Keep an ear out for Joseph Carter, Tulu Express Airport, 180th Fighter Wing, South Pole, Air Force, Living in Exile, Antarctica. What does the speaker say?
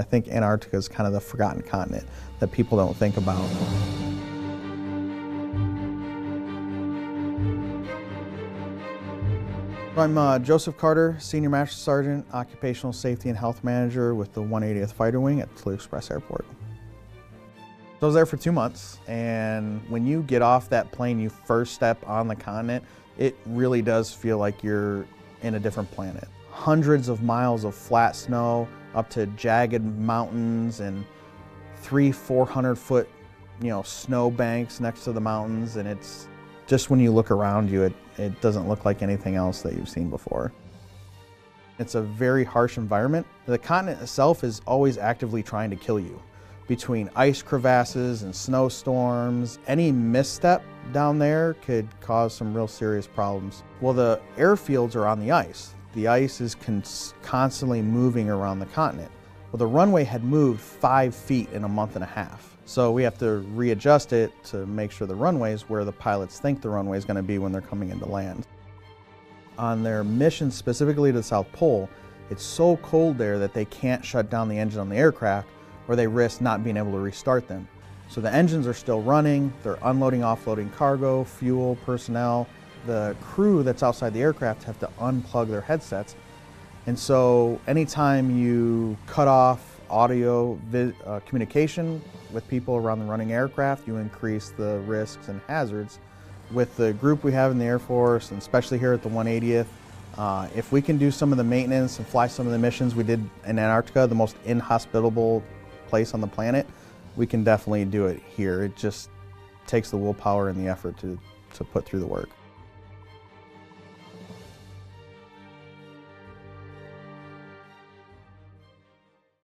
I think Antarctica is kind of the forgotten continent that people don't think about. I'm Joseph Carter, Senior Master Sergeant, Occupational Safety and Health Manager with the 180th Fighter Wing at Tulu Express Airport. So I was there for 2 months, and when you get off that plane, you first step on the continent, it really does feel like you're in a different planet. Hundreds of miles of flat snow, up to jagged mountains, and 300-400 foot, snow banks next to the mountains, and it's just when you look around you, it doesn't look like anything else that you've seen before. It's a very harsh environment. The continent itself is always actively trying to kill you. Between ice crevasses and snowstorms, any misstep down there could cause some real serious problems. Well, the airfields are on the ice. The ice is constantly moving around the continent. Well, the runway had moved 5 feet in a month and a half. So we have to readjust it to make sure the runway is where the pilots think the runway is going to be when they're coming into land. On their mission specifically to the South Pole, it's so cold there that they can't shut down the engine on the aircraft, or they risk not being able to restart them. So the engines are still running, they're unloading, offloading cargo, fuel, personnel. The crew that's outside the aircraft have to unplug their headsets. And so anytime you cut off audio communication with people around the running aircraft, you increase the risks and hazards. With the group we have in the Air Force, and especially here at the 180th, if we can do some of the maintenance and fly some of the missions we did in Antarctica, the most inhospitable place on the planet, we can definitely do it here. It just takes the willpower and the effort to put through the work.